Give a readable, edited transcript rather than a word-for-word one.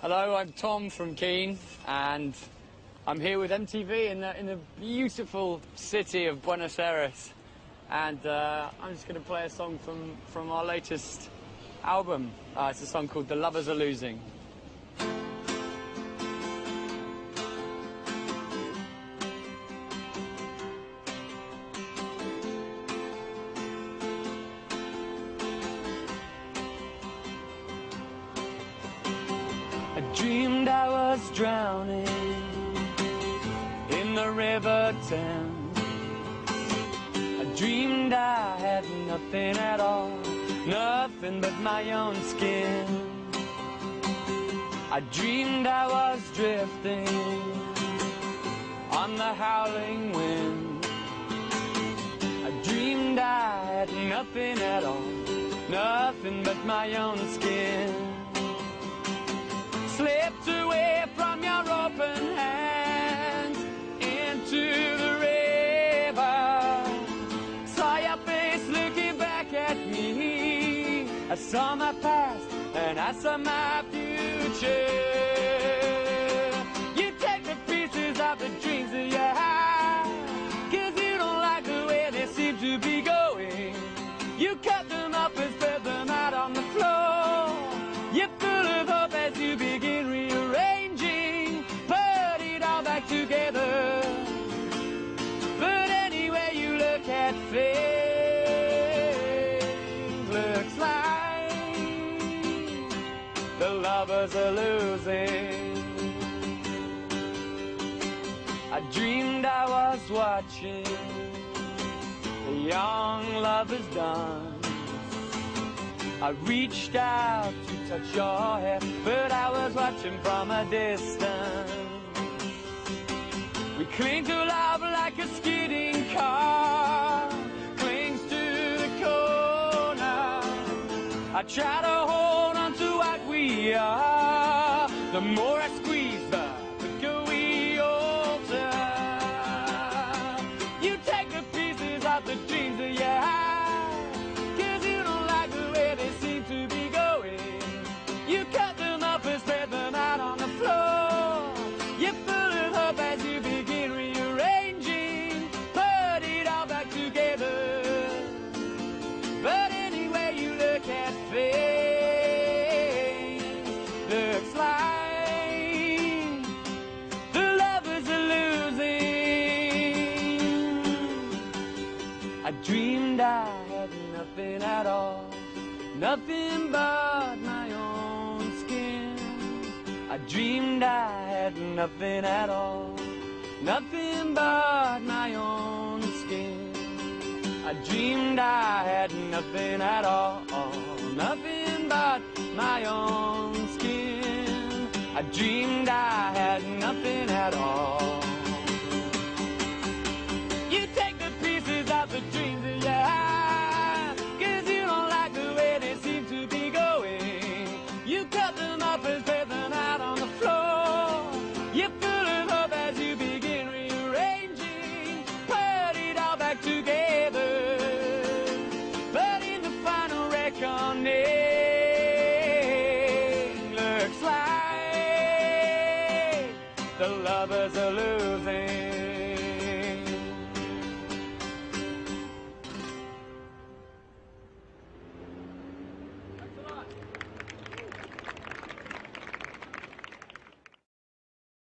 Hello, I'm Tom from Keane, and I'm here with MTV in the beautiful city of Buenos Aires. And I'm just going to play a song from our latest album. It's a song called The Lovers Are Losing. I dreamed I was drowning in the river Thames. I dreamed I had nothing at all, nothing but my own skin. I dreamed I was drifting on the howling wind. I dreamed I had nothing at all, nothing but my own skin. Slipped away from your open hand into the river. Saw your face looking back at me. I saw my past and I saw my future. You take the pieces of the dreams that you had, 'cause you don't like the way they seem to be going. You cut them up and spread them out on the floor. You're full of hope as you begin together, but anyway you look at things, looks like the lovers are losing. I dreamed I was watching the young lovers dance. I reached out to touch your hair, but I was watching from a distance. We cling to love like a skidding car clings to the corner. I try to hold on to what we are. The more I squeeze, the quicker we alter. You take the pieces of the dreams that you had, 'cause you don't like the way they seem to be going. You cut them up and spread them out on the floor. You're full of hope as you begin. I dreamed I had nothing at all, nothing but my own skin. I dreamed I had nothing at all, nothing but my own skin. I dreamed I had nothing at all, nothing but my own skin. I dreamed I had nothing at all. You take the dreams that you had, 'cause you don't like the way they seem to be going. You cut them up and spread them out on the floor. You're full of hope as you begin rearranging, put it all back together. But in the final reckoning, looks like the lovers are losing.